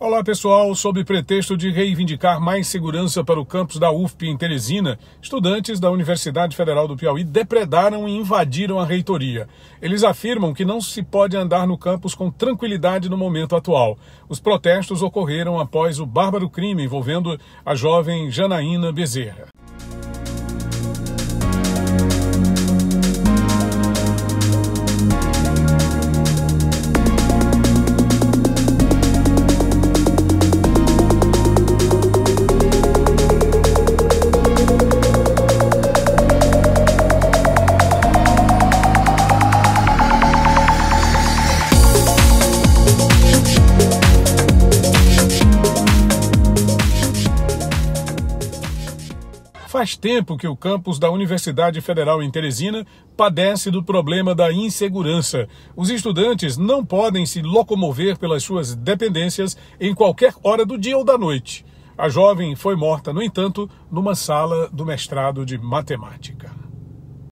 Olá pessoal, sob pretexto de reivindicar mais segurança para o campus da UFP em Teresina, estudantes da Universidade Federal do Piauí depredaram e invadiram a reitoria. Eles afirmam que não se pode andar no campus com tranquilidade no momento atual. Os protestos ocorreram após o bárbaro crime envolvendo a jovem Janaína Bezerra. Faz tempo que o campus da Universidade Federal em Teresina padece do problema da insegurança. Os estudantes não podem se locomover pelas suas dependências em qualquer hora do dia ou da noite. A jovem foi morta, no entanto, numa sala do mestrado de matemática.